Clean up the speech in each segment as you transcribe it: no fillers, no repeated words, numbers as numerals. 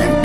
and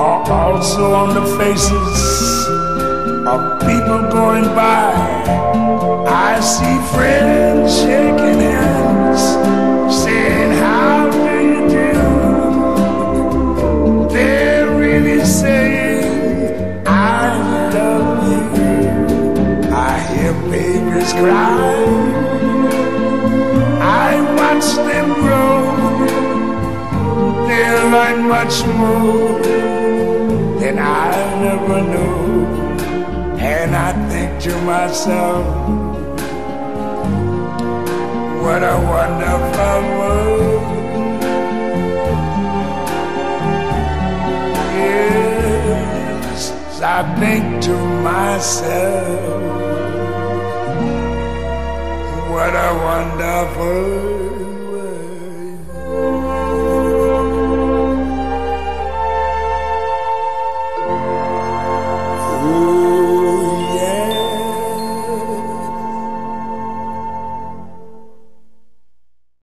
are also on the faces of people going by. I see friends shaking hands, saying how do you do. They're really saying I love you. I hear babies cry, I watch them grow. They'll learn much more than I never knew. And I think to myself, what a wonderful world. Yes, I think to myself, what a wonderful world.